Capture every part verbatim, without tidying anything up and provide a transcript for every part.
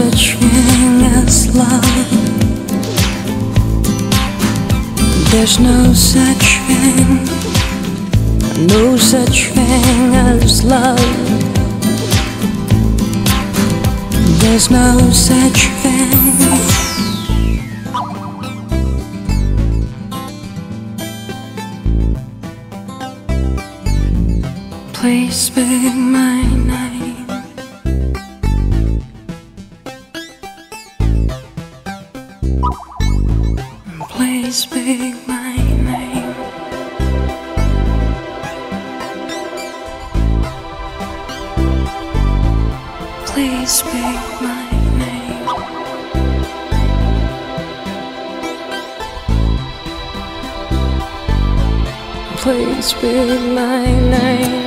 such thing as love. There's no such thing, no such thing as love. There's no such thing. Please be my name. Please be my name. Please be my name. Please be my name.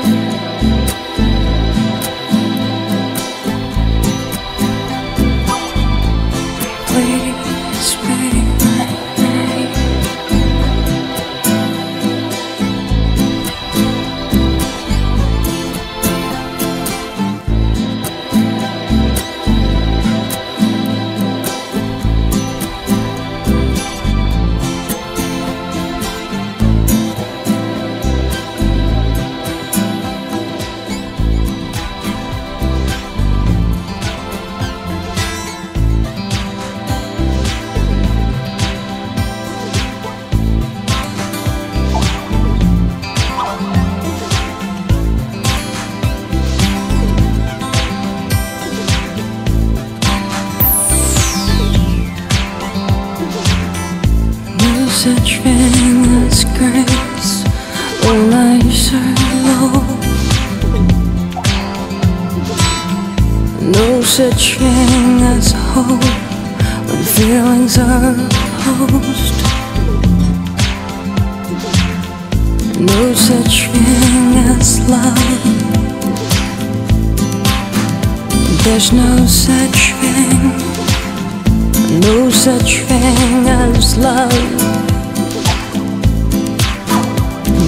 Such thing as grace, all lives are low. No such thing as hope, when feelings are opposed. No such thing as love. There's no such thing, no such thing as love.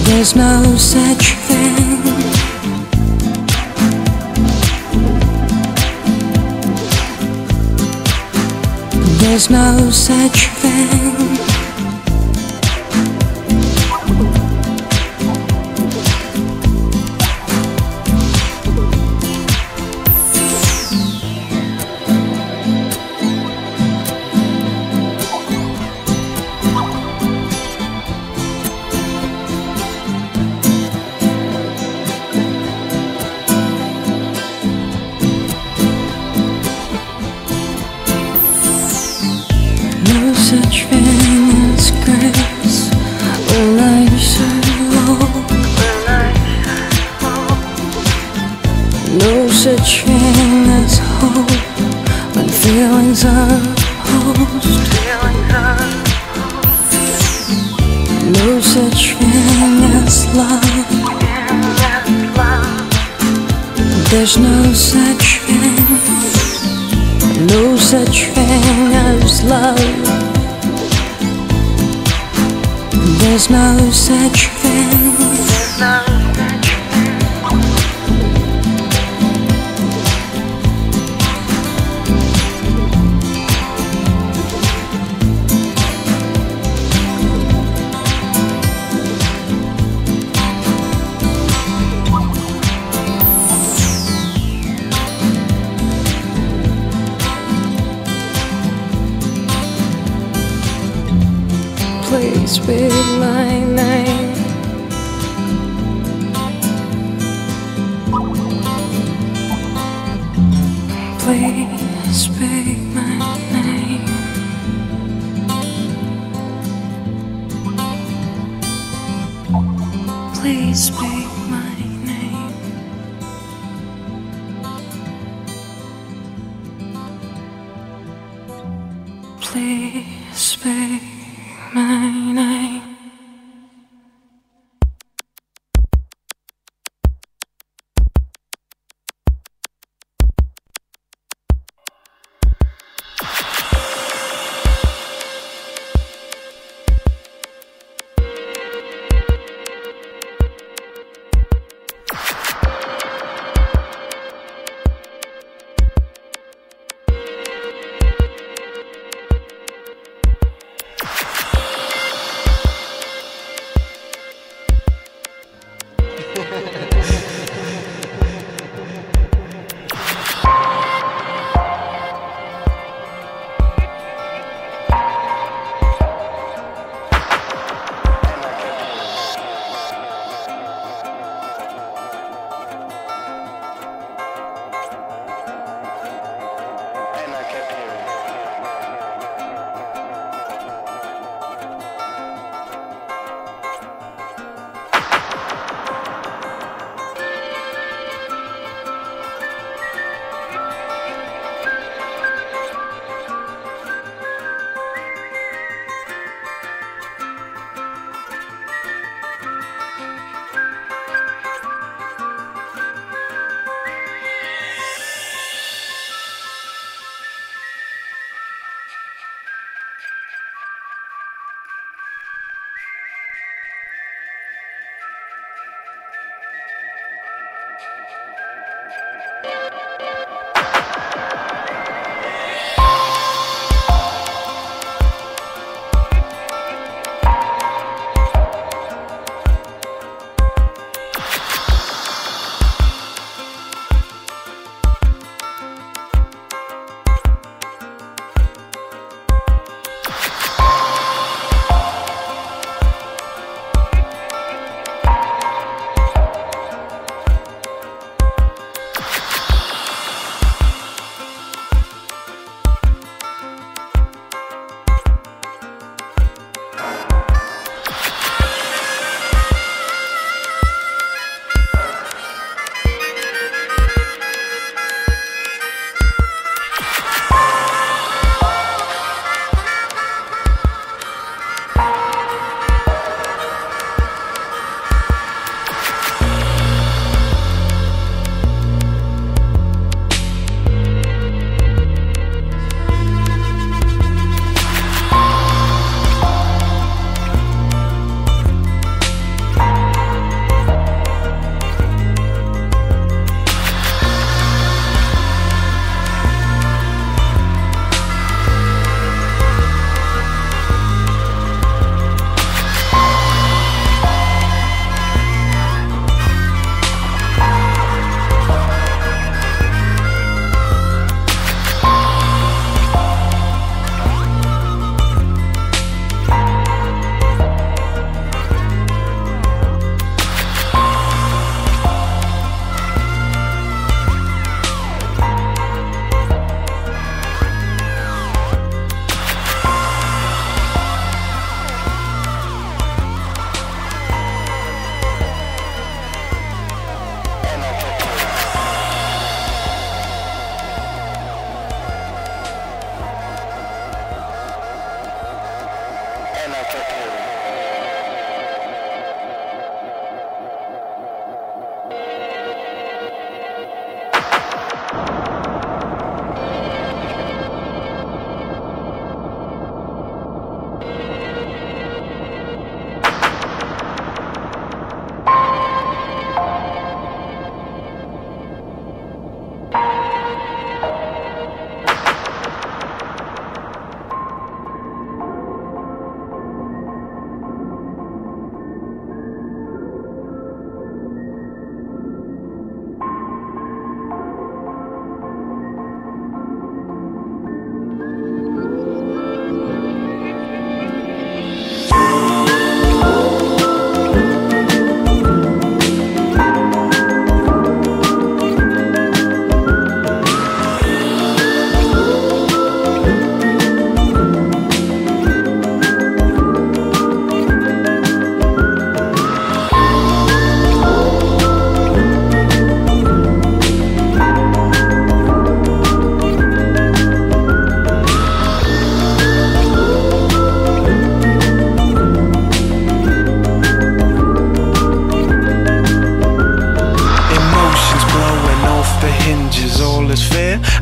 There's no such thing. There's no such thing. Such thing as grace, all lives are low. No such thing as hope, when feelings are opposed. No such thing as love. There's no such thing, no such thing as love. There's no such thing. Please be my name. Please be my name. Please be my name. Please be my name.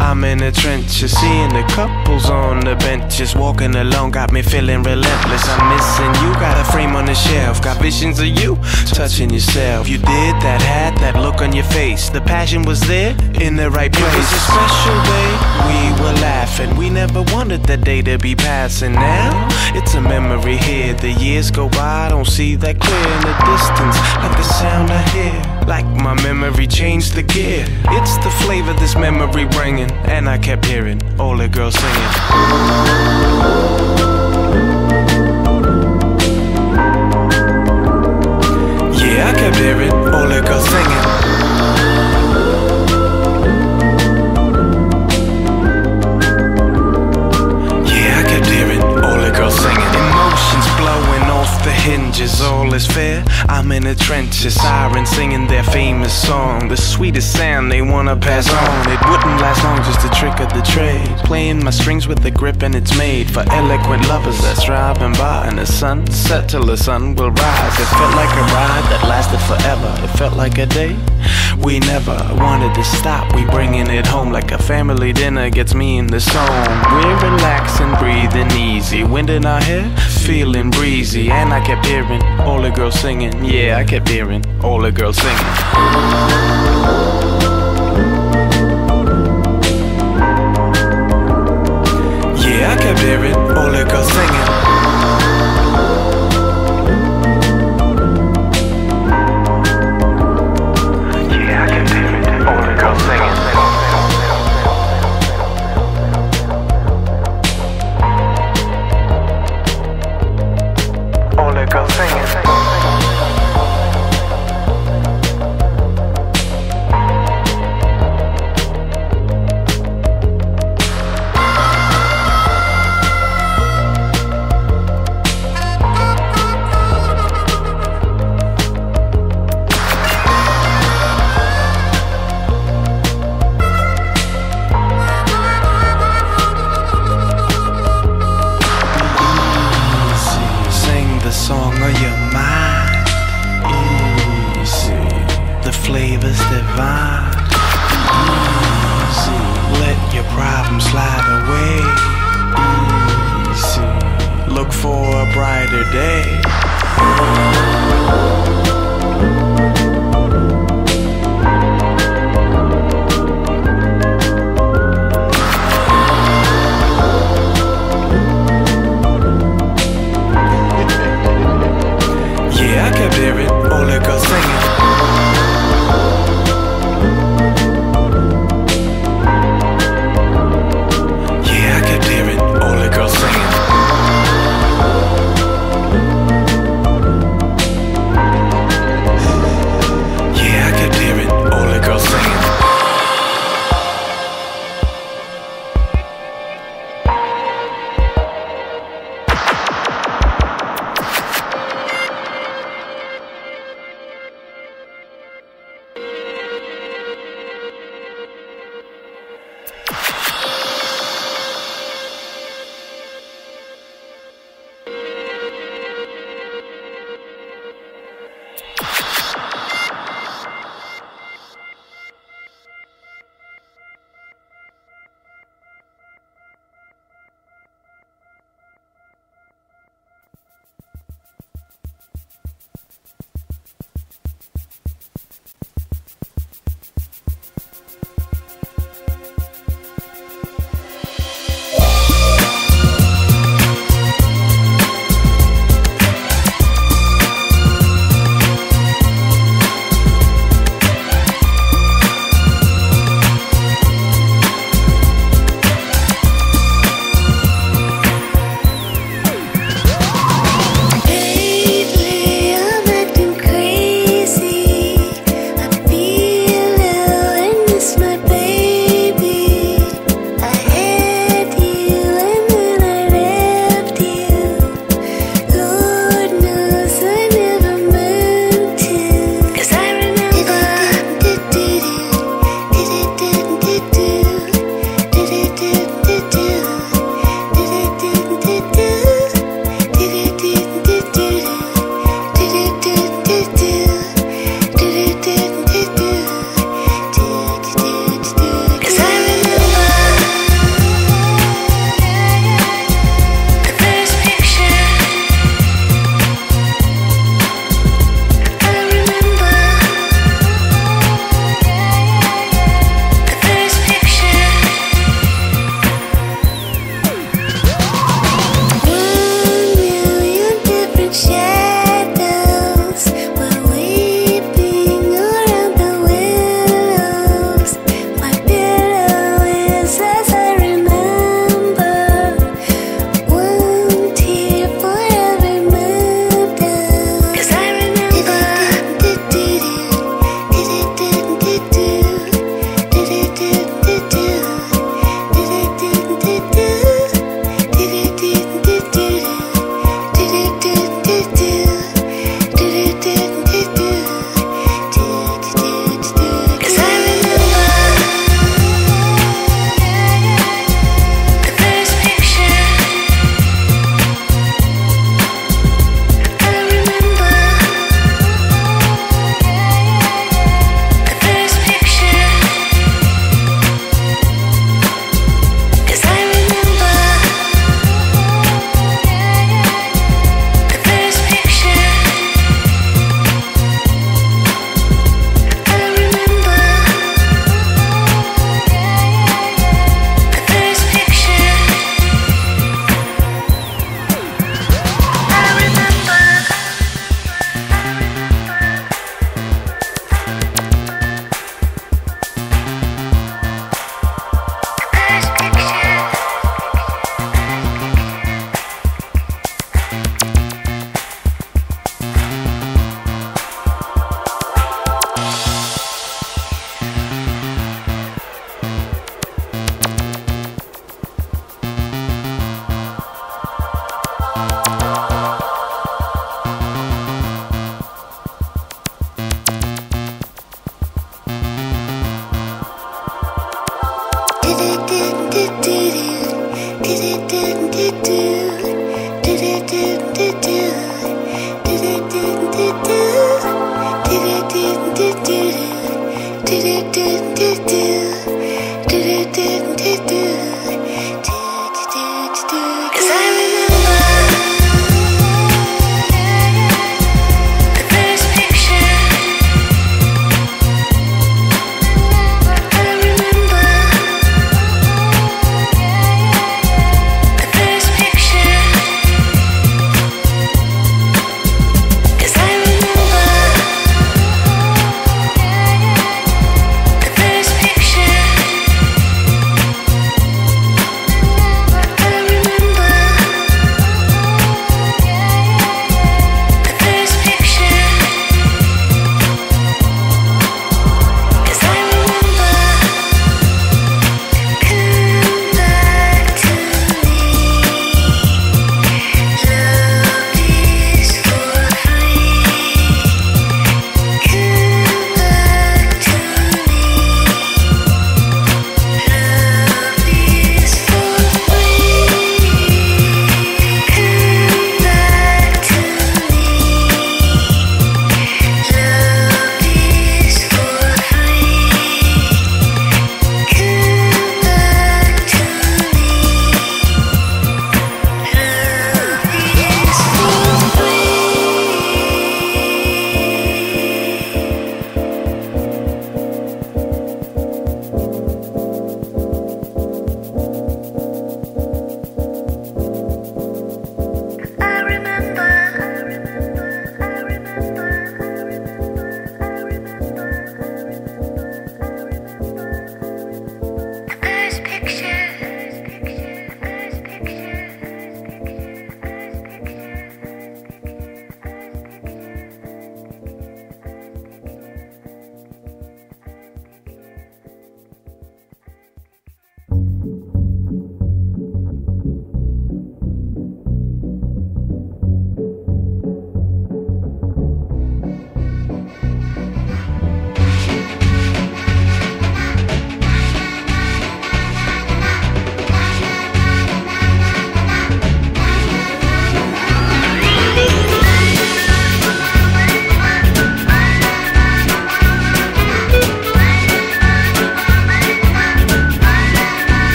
I'm in the trenches, seeing the couples on the benches, walking alone got me feeling relentless. I'm missing you, got a frame on the shelf, got visions of you, touching yourself. You did that, had that look on your face, the passion was there, in the right place. It was a special day, we were laughing, we never wanted the day to be passing. Now, it's a memory here, the years go by, I don't see that clear in the distance, like the sound I hear. Like my memory changed the gear. It's the flavor this memory bringing, and I kept hearing all the girls singing. Yeah, I kept hearing all the girls singing. Yeah, I kept hearing all the girls singing. Emotions blowing off the hinges, all is fair. I'm in the trenches, sirens singing their famous song, the sweetest sound they wanna pass on. It wouldn't last long, just a trick of the trade, playing my strings with a grip and it's made for eloquent lovers that's driving by. And the sun set till the sun will rise. It felt like a ride that lasted forever. It felt like a day we never wanted to stop. We bringing it home like a family dinner gets me in the zone. We're relaxing, breathing easy, wind in our hair, feeling breezy. And I kept hearing all the girls singing. Yeah, I kept hearing all the girls singing. Yeah, I kept hearing all the girls singing. Yeah, I kept hearing all the girls singing.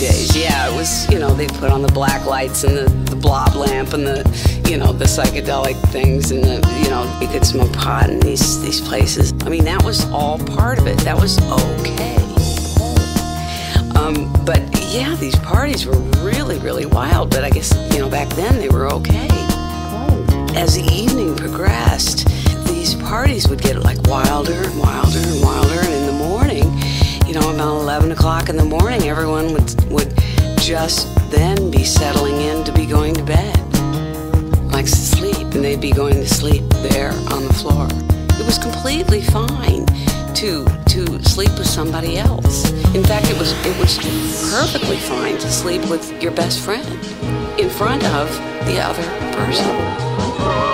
Days, yeah, it was, you know, they put on the black lights and the, the blob lamp and the, you know, the psychedelic things and the, you know, you could smoke pot in these, these places. I mean, that was all part of it. That was okay. Um, but yeah, these parties were really, really wild, but I guess, you know, back then they were okay. As the evening progressed, these parties would get like wilder and wilder and wilder, and in the morning, you know, about eleven o'clock in the morning, everyone would, would just then be settling in to be going to bed, like sleep, and they'd be going to sleep there on the floor. It was completely fine to to sleep with somebody else. In fact, it was it was perfectly fine to sleep with your best friend in front of the other person.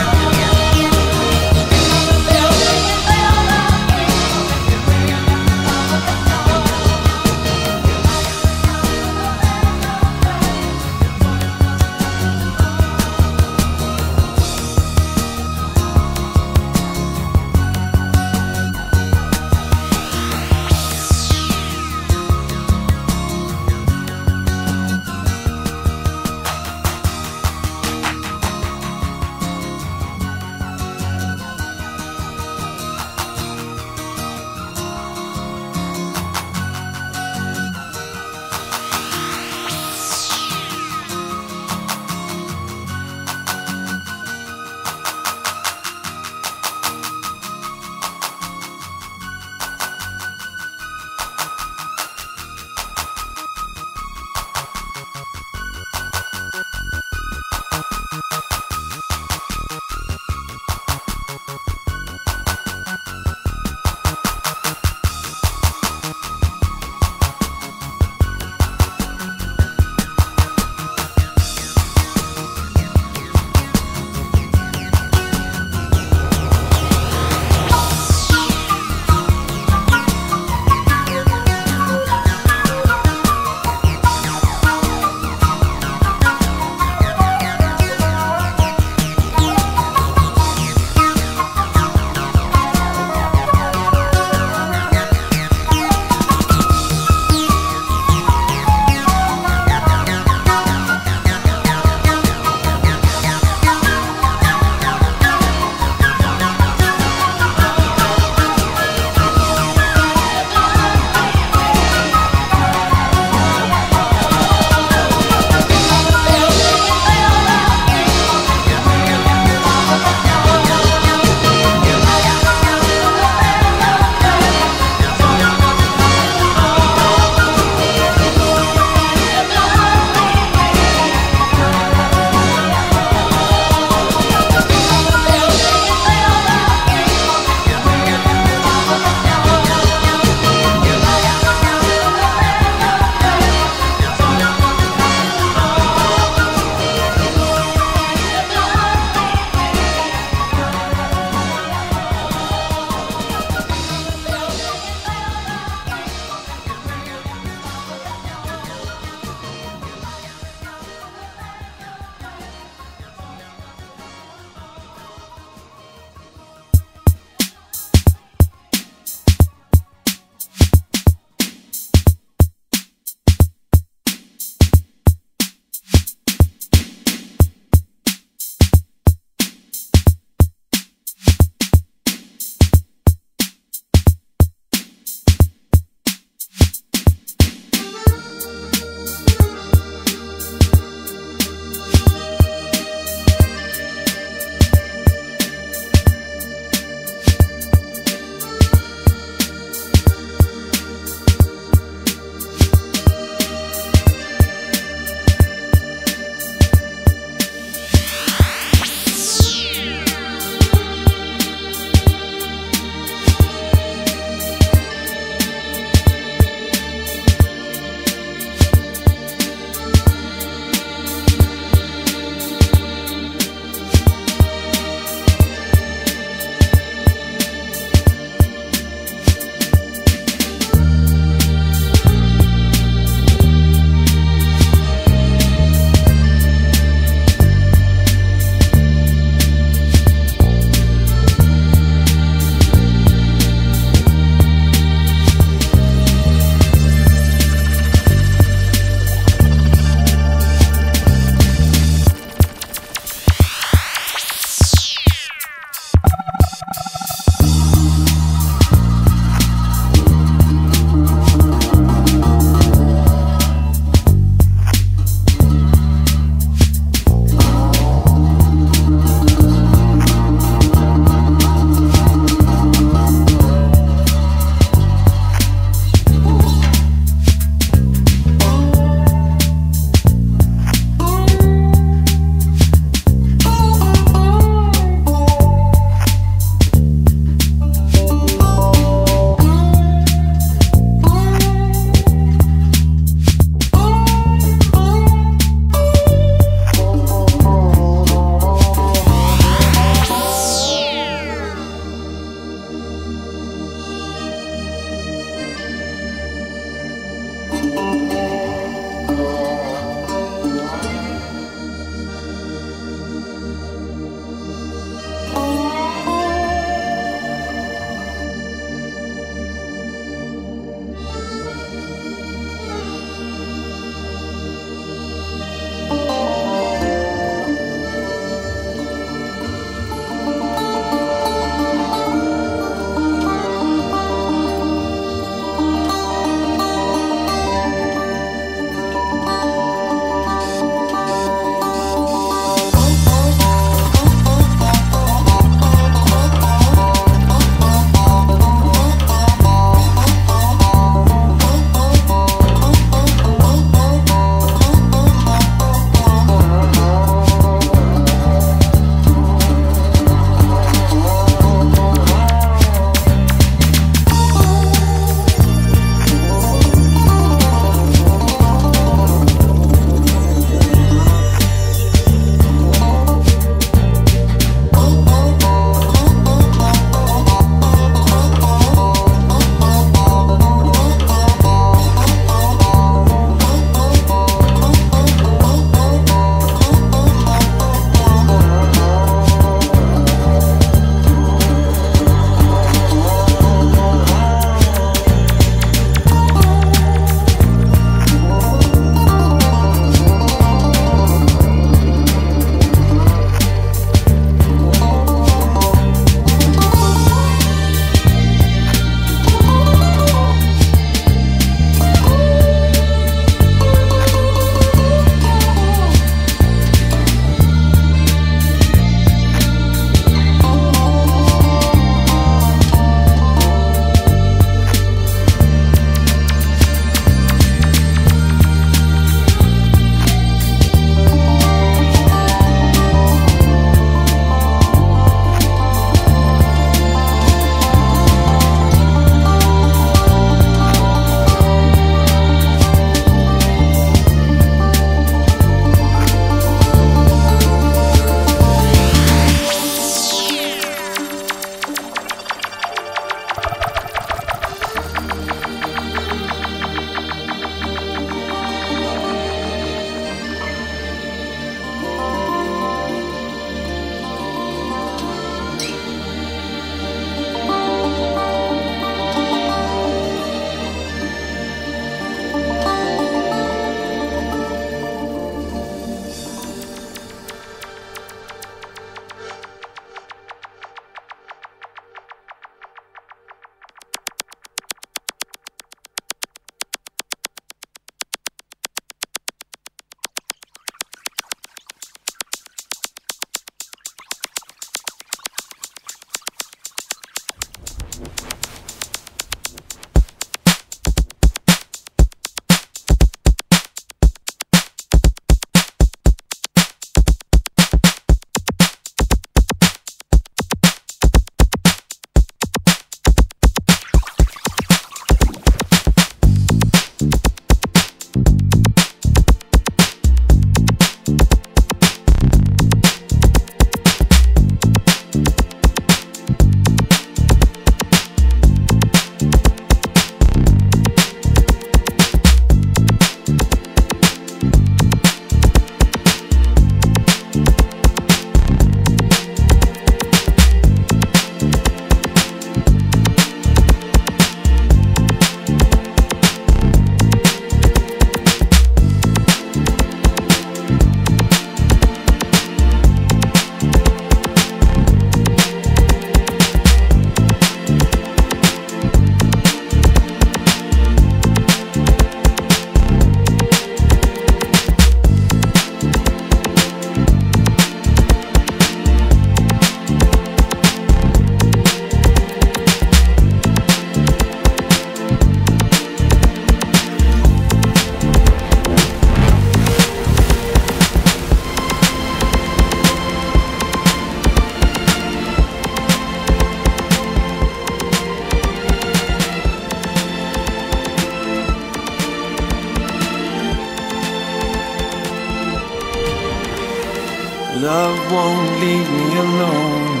Love won't leave me alone.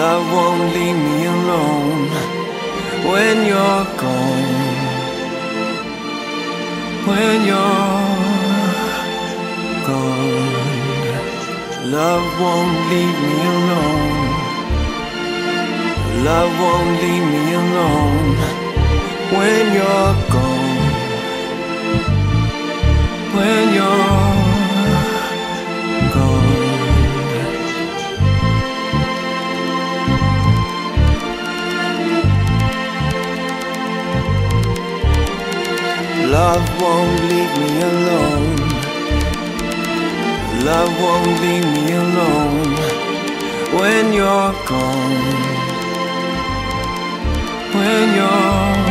Love won't leave me alone when you're gone. When you're gone, love won't leave me alone. Love won't leave me alone when you're gone. When you're love won't leave me alone. Love won't leave me alone when you're gone. When you're gone.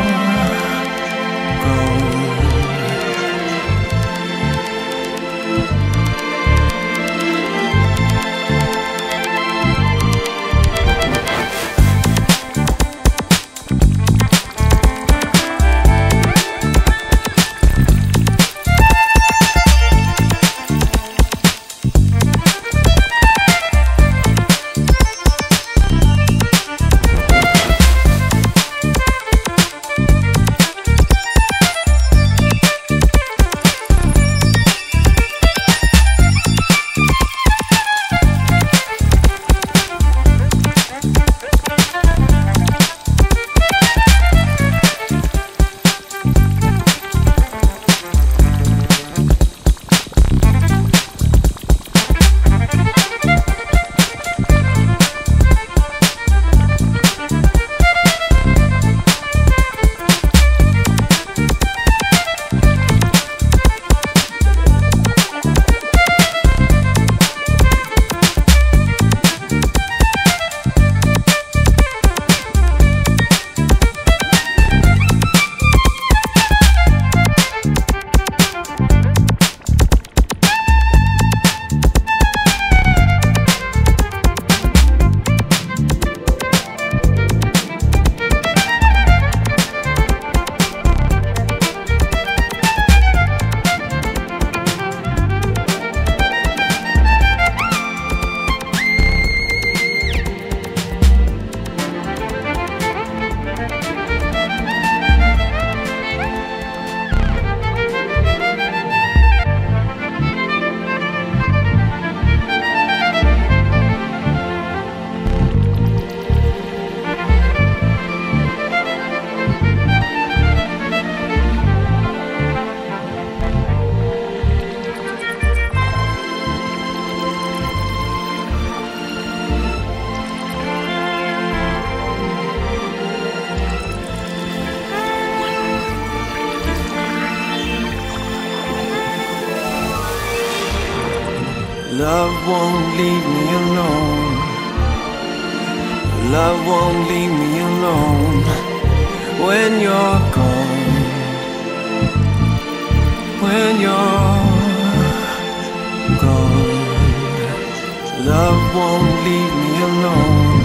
Love won't leave me alone.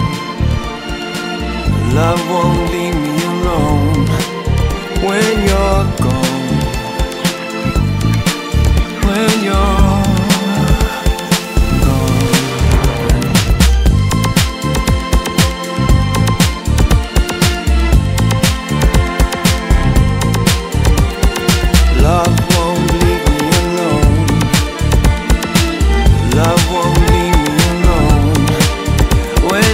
Love won't leave me alone when you're gone. When you're gone, love won't leave me alone. Love won't leave me alone when you're gone. When you're love won't leave me alone. When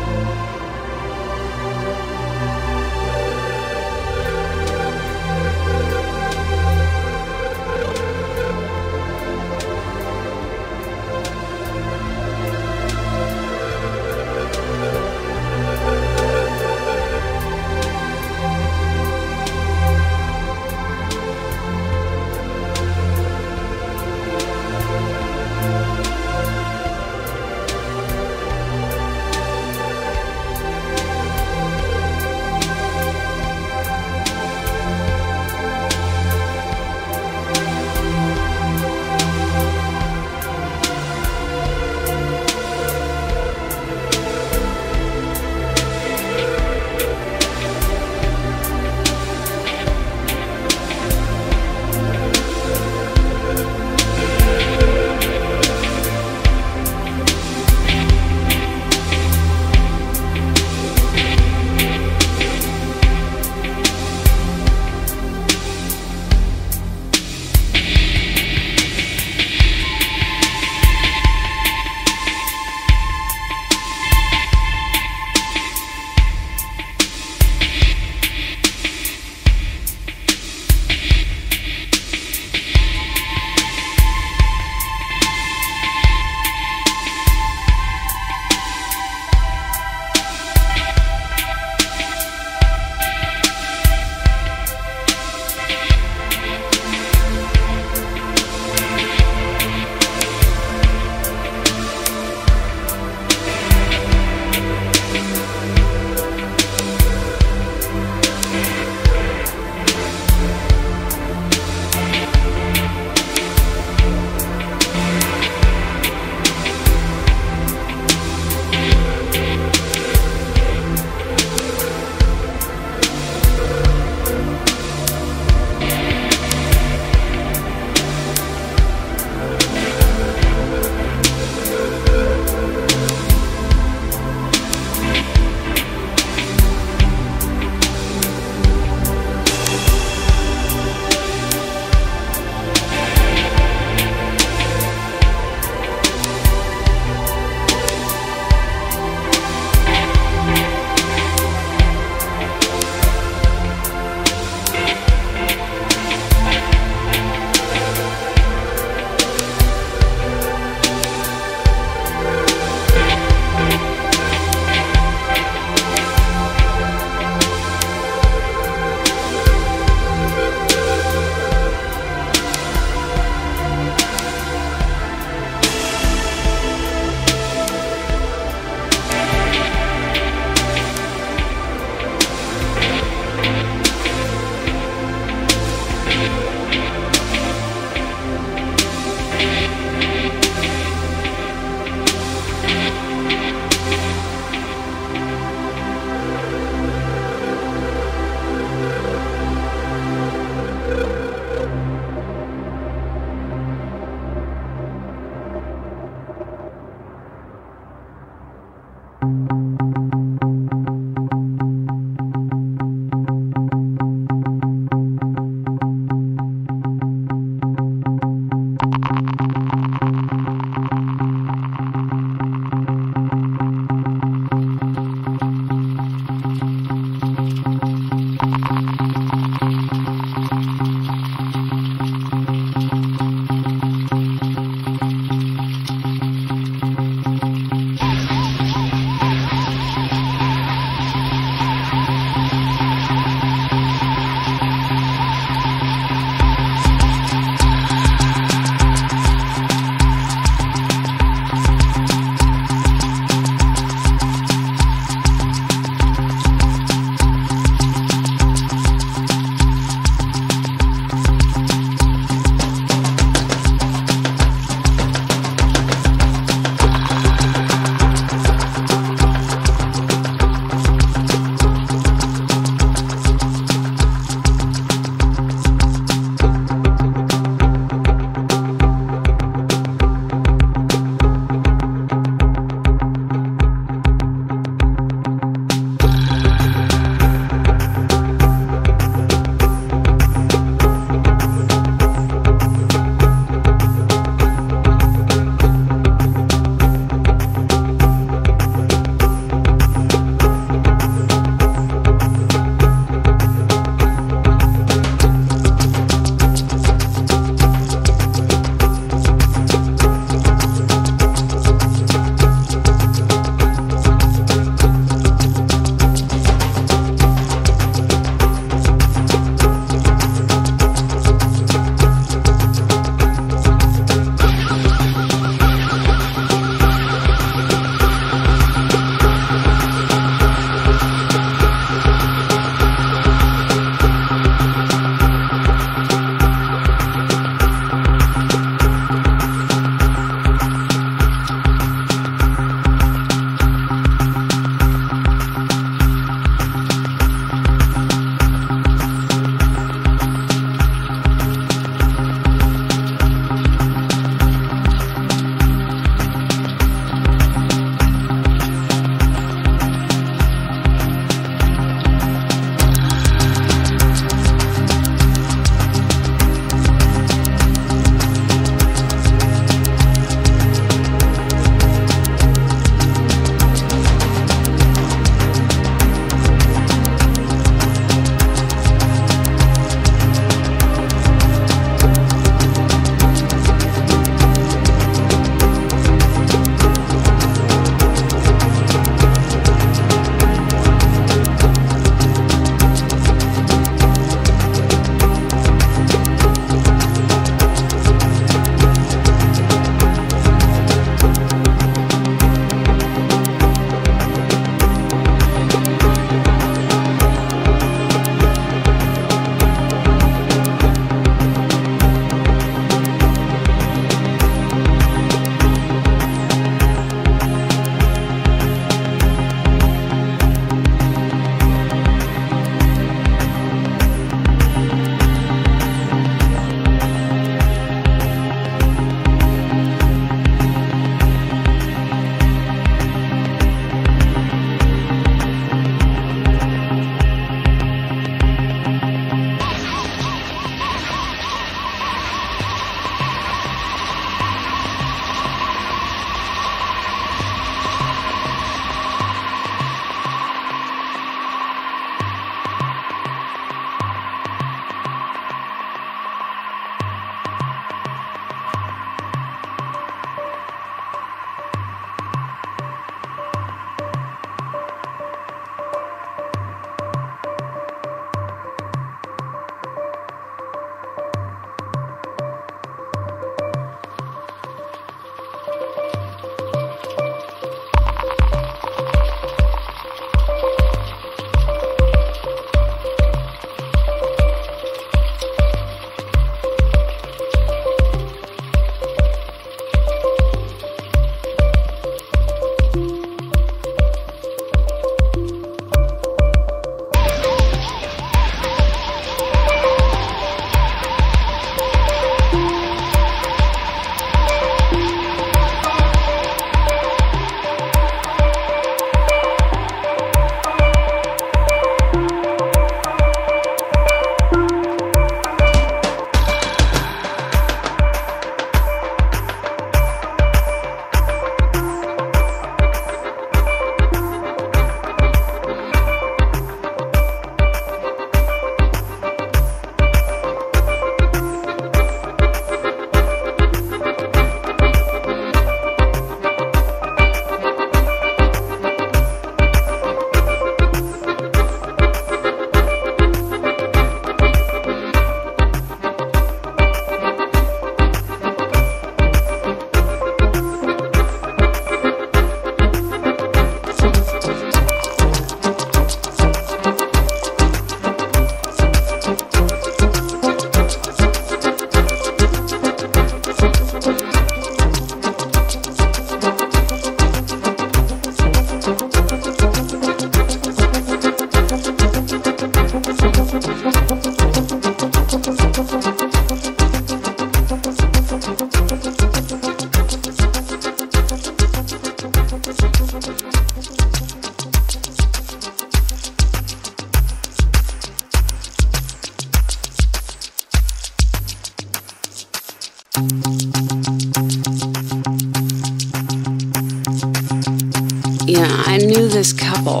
I knew this couple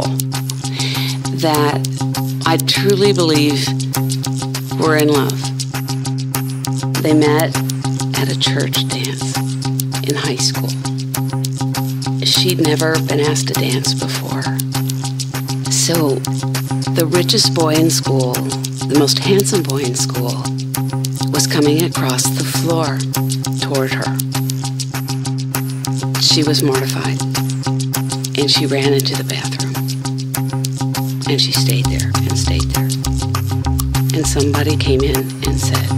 that I truly believe were in love. They met at a church dance in high school. She'd never been asked to dance before. So the richest boy in school, the most handsome boy in school, was coming across the floor toward her. She was mortified, and she ran into the bathroom, and she stayed there and stayed there. And somebody came in and said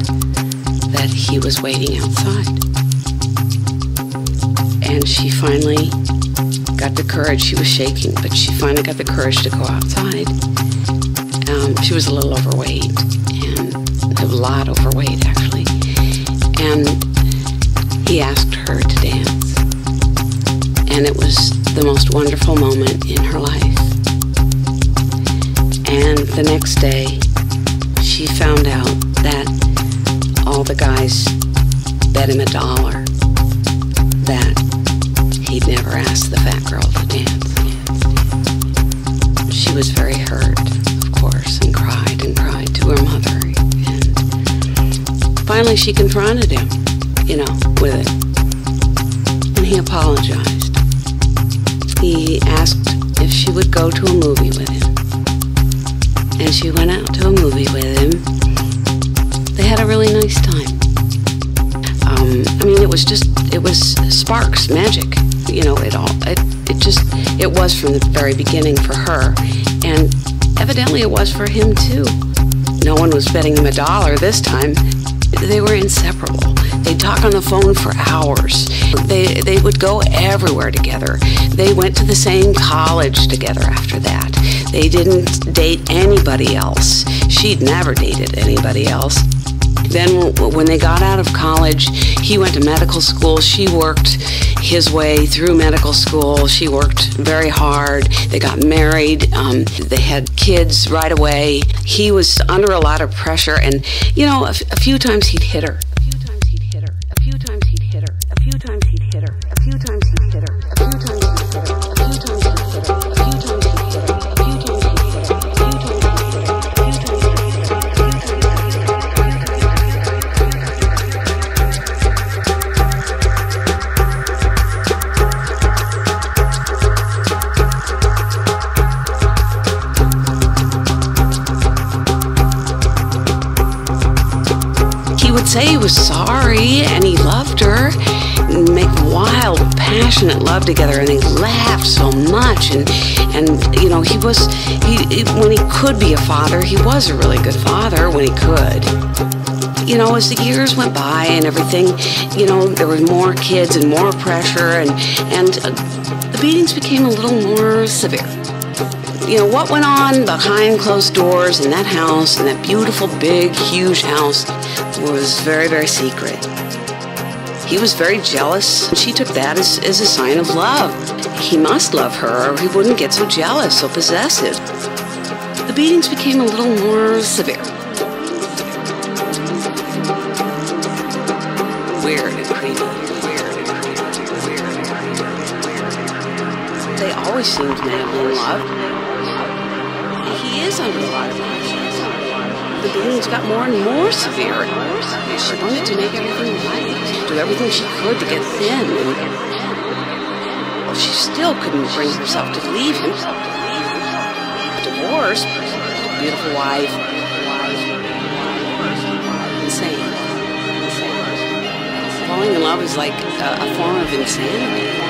that he was waiting outside. And she finally got the courage. She was shaking, but she finally got the courage to go outside. Um, she was a little overweight, and a lot overweight, actually. And he asked her to dance. And it was the most wonderful moment in her life. And the next day, she found out that all the guys bet him a dollar that he'd never asked the fat girl to dance. She was very hurt, of course, and cried and cried to her mother. And finally, she confronted him, you know, with it. And he apologized. He asked if she would go to a movie with him. And she went out to a movie with him. They had a really nice time. Um, I mean, it was just, it was sparks, magic. You know, it all, it, it just, it was from the very beginning for her. And evidently it was for him too. No one was betting him a dollar this time. They were inseparable. They'd talk on the phone for hours. They, they would go everywhere together. They went to the same college together after that. They didn't date anybody else. She'd never dated anybody else. Then when they got out of college, he went to medical school. She worked his way through medical school. She worked very hard. They got married. Um, they had kids right away. He was under a lot of pressure. And, you know, a, a few times he'd hit her. Say he was sorry and he loved her, and make wild, passionate love together, and they laughed so much. And and you know, he was he, he when he could be a father, he was a really good father when he could. You know, as the years went by and everything, you know, there was more kids and more pressure, and and uh, the beatings became a little more severe. You know, what went on behind closed doors in that house, in that beautiful, big, huge house, was very, very secret. He was very jealous, and she took that as, as a sign of love. He must love her, or he wouldn't get so jealous, so possessive. The beatings became a little more severe. Weird and creepy. Weird and creepy. Weird and creepy. They always seemed madly in love. He is under a lot of pressure. The beatings got more and more severe. She wanted to make everything right, do everything she could to get thin. Well, she still couldn't bring herself to leave him. Divorce, beautiful wife, insane. Falling in love is like a, a form of insanity.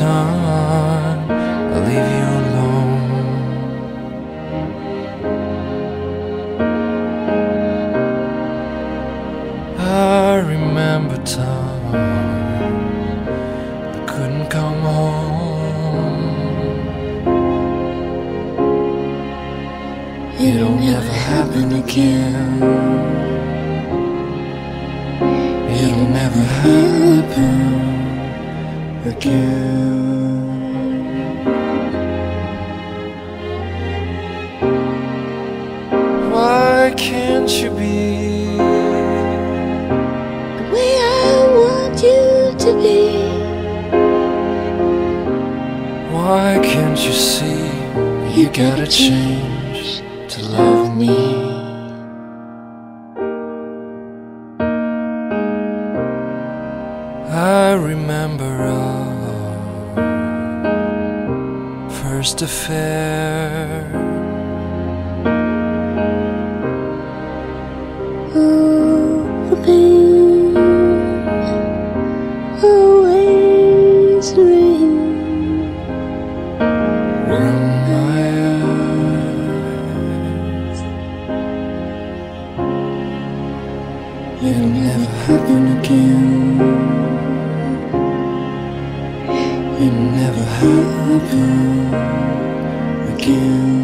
time I'll leave you alone. I remember time I couldn't come home. It'll never happen again. It'll never happen again. Why can't you be the way I want you to be? Why can't you see you gotta change to love me? I remember our first affair. Oh, the pain always rain in my eyes. It'll never happen again. It'll never happen again.